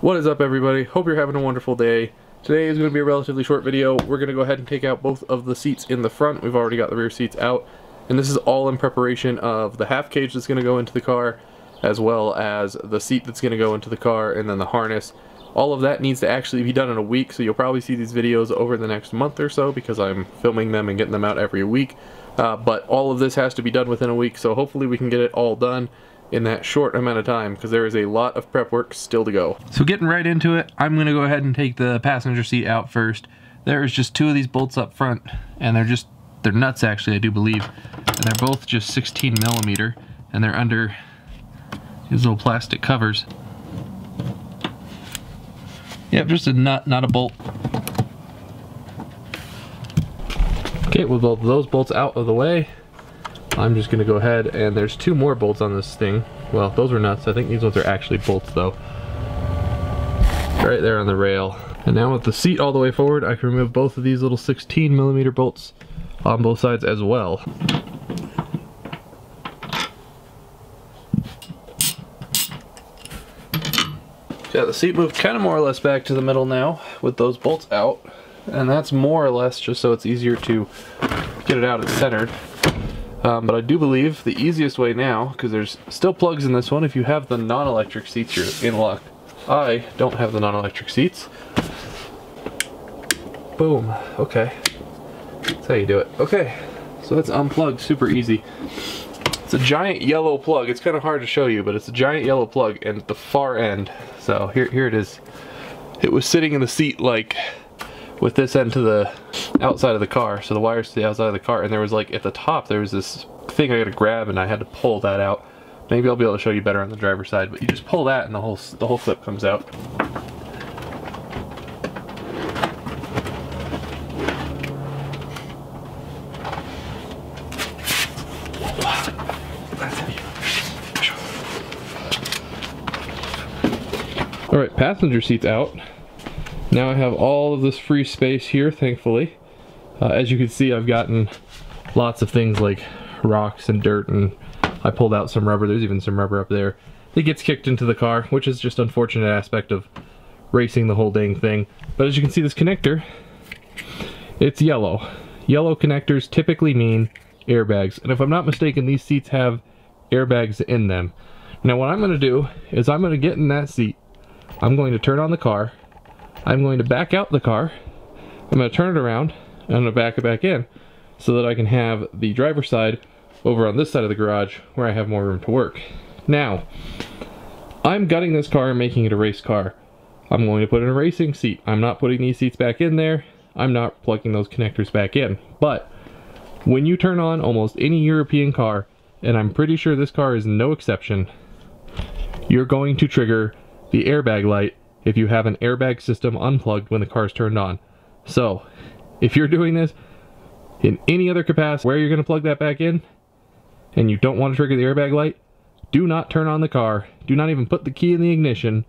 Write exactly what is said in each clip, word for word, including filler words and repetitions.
What is up, everybody? Hope you're having a wonderful day. Today is going to be a relatively short video. We're going to go ahead and take out both of the seats in the front. We've already got the rear seats out, and this is all in preparation of the half cage that's going to go into the car, as well as the seat that's going to go into the car, and then the harness. All of that needs to actually be done in a week, so you'll probably see these videos over the next month or so because I'm filming them and getting them out every week. Uh, but all of this has to be done within a week, so hopefully we can get it all done in that short amount of time, because there is a lot of prep work still to go. So getting right into it, I'm gonna go ahead and take the passenger seat out first. There's just two of these bolts up front, and they're just, they're nuts actually, I do believe. And they're both just sixteen millimeter, and they're under these little plastic covers. Yep, just a nut, not a bolt. Okay, with both of those bolts out of the way, I'm just gonna go ahead, and there's two more bolts on this thing. Well, those are nuts. I think these ones are actually bolts though. Right there on the rail. And now with the seat all the way forward, I can remove both of these little sixteen millimeter bolts on both sides as well. So yeah, the seat moved kind of more or less back to the middle now with those bolts out. And that's more or less just so it's easier to get it out and centered. Um, but I do believe the easiest way now, because there's still plugs in this one, if you have the non-electric seats, you're in luck. I don't have the non-electric seats. Boom. Okay. That's how you do it. Okay. So that's unplugged. Super easy. It's a giant yellow plug. It's kind of hard to show you, but it's a giant yellow plug, and at the far end. So here, here it is. It was sitting in the seat like with this end to the outside of the car, so the wires to the outside of the car, and there was like at the top there was this thing I had to grab, and I had to pull that out. Maybe I'll be able to show you better on the driver's side, but you just pull that and the whole the whole clip comes out. All right, passenger seat's out. Now I have all of this free space here, thankfully. Uh, as you can see, I've gotten lots of things like rocks and dirt, and I pulled out some rubber. There's even some rubber up there. It gets kicked into the car, which is just an unfortunate aspect of racing the whole dang thing. But as you can see, this connector, it's yellow. Yellow connectors typically mean airbags. And if I'm not mistaken, these seats have airbags in them. Now what I'm gonna do is I'm gonna get in that seat. I'm going to turn on the car. I'm going to back out the car, I'm going to turn it around, and I'm going to back it back in so that I can have the driver's side over on this side of the garage where I have more room to work. Now, I'm gutting this car and making it a race car. I'm going to put in a racing seat. I'm not putting these seats back in there. I'm not plugging those connectors back in. But when you turn on almost any European car, and I'm pretty sure this car is no exception, you're going to trigger the airbag light if you have an airbag system unplugged when the car's turned on. So, if you're doing this in any other capacity where you're gonna plug that back in and you don't want to trigger the airbag light, do not turn on the car. Do not even put the key in the ignition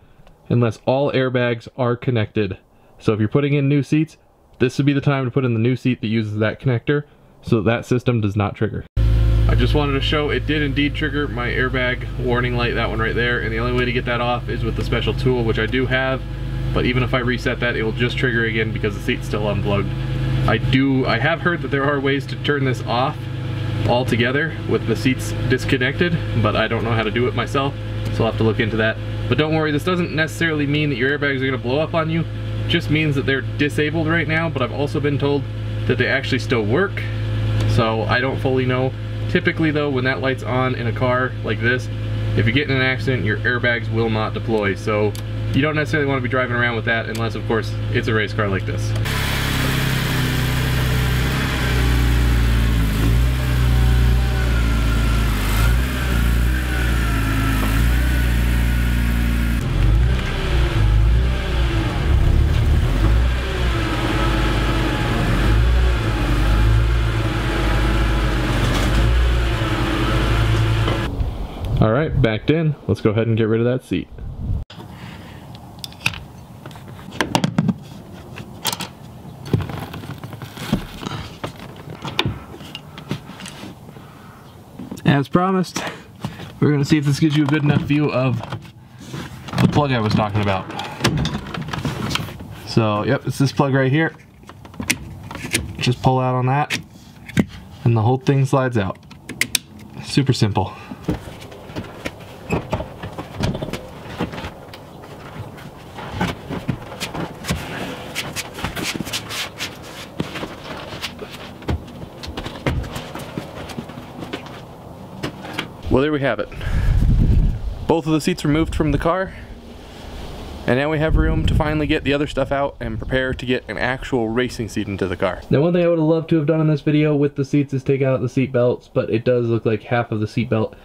unless all airbags are connected. So if you're putting in new seats, this would be the time to put in the new seat that uses that connector so that, that system does not trigger. I just wanted to show it did indeed trigger my airbag warning light, that one right there, and the only way to get that off is with the special tool, which I do have, but even if I reset that, it will just trigger again because the seat's still unplugged. I do, I have heard that there are ways to turn this off altogether with the seats disconnected, but I don't know how to do it myself, so I'll have to look into that. But don't worry, this doesn't necessarily mean that your airbags are gonna blow up on you, it just means that they're disabled right now, but I've also been told that they actually still work, so I don't fully know. Typically though, when that light's on in a car like this, if you get in an accident, your airbags will not deploy. So you don't necessarily want to be driving around with that unless, of course, it's a race car like this. All right, backed in. Let's go ahead and get rid of that seat. As promised, we're gonna see if this gives you a good enough view of the plug I was talking about. So, yep, it's this plug right here. Just pull out on that, and the whole thing slides out. Super simple. Well, there we have it. Both of the seats removed from the car, and now we have room to finally get the other stuff out and prepare to get an actual racing seat into the car. Now, one thing I would have loved to have done in this video with the seats is take out the seat belts, but it does look like half of the seat belt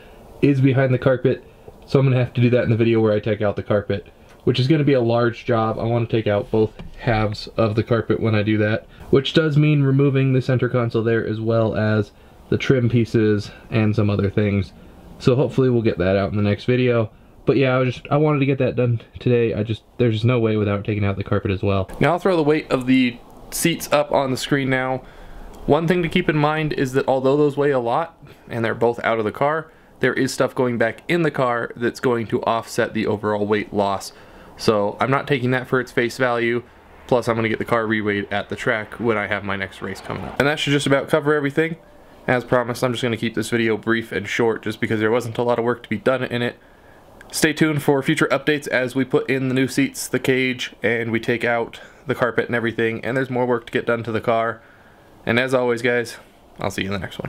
is behind the carpet, so I'm gonna have to do that in the video where I take out the carpet, which is gonna be a large job. I wanna take out both halves of the carpet when I do that, which does mean removing the center console there as well as the trim pieces and some other things. So hopefully we'll get that out in the next video. But yeah, I was just I wanted to get that done today. I just there's just no way without taking out the carpet as well. Now I'll throw the weight of the seats up on the screen now. One thing to keep in mind is that although those weigh a lot and they're both out of the car, there is stuff going back in the car that's going to offset the overall weight loss. So I'm not taking that for its face value. Plus I'm gonna get the car reweighed at the track when I have my next race coming up. And that should just about cover everything. As promised, I'm just going to keep this video brief and short just because there wasn't a lot of work to be done in it. Stay tuned for future updates as we put in the new seats, the cage, and we take out the carpet and everything, and there's more work to get done to the car. And as always, guys, I'll see you in the next one.